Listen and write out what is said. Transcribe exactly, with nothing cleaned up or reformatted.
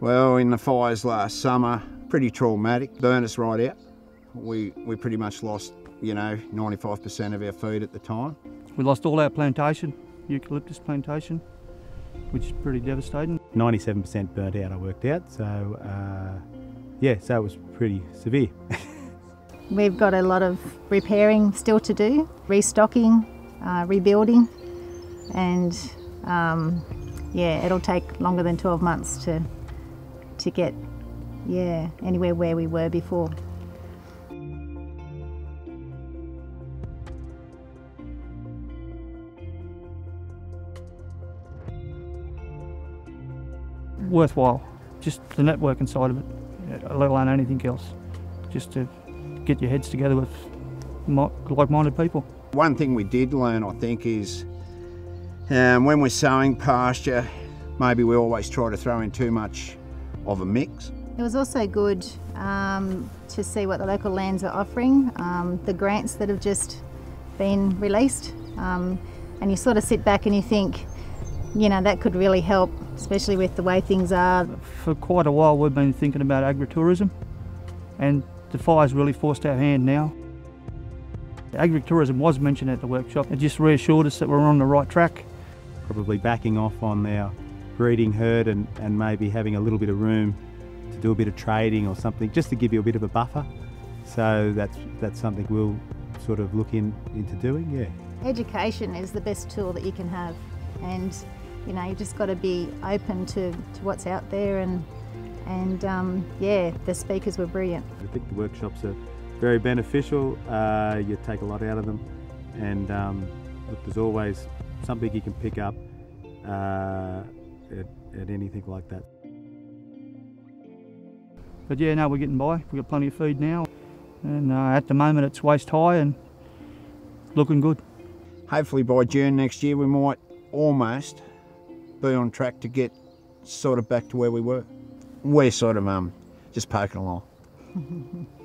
Well, in the fires last summer, pretty traumatic. Burned us right out. We, we pretty much lost, you know, ninety-five percent of our food at the time. We lost all our plantation, eucalyptus plantation, which is pretty devastating. ninety-seven percent burnt out, I worked out, so uh, yeah, so it was pretty severe. We've got a lot of repairing still to do, restocking, uh, rebuilding, and um, yeah, it'll take longer than twelve months to, to get yeah, anywhere where we were before. Worthwhile, just the networking side of it, let alone anything else, just to get your heads together with like-minded people. One thing we did learn, I think, is um, when we're sowing pasture, maybe we always try to throw in too much of a mix. It was also good um, to see what the local lands are offering, um, the grants that have just been released, um, and you sort of sit back and you think, you know, that could really help, especially with the way things are. For quite a while we've been thinking about agritourism, and the fire's really forced our hand now. Agritourism was mentioned at the workshop. It just reassured us that we're on the right track. Probably backing off on our breeding herd and, and maybe having a little bit of room to do a bit of trading or something, just to give you a bit of a buffer. So that's, that's something we'll sort of look in, into doing, yeah. Education is the best tool that you can have, and you know, you just got to be open to, to what's out there, and and um, yeah, the speakers were brilliant. I think the workshops are very beneficial. Uh, you take a lot out of them, and um, look, there's always something you can pick up uh, at, at anything like that. But yeah, no, we're getting by. We've got plenty of food now, and uh, at the moment it's waist high and looking good. Hopefully by June next year we might almost be on track to get sort of back to where we were. We're sort of um, just poking along.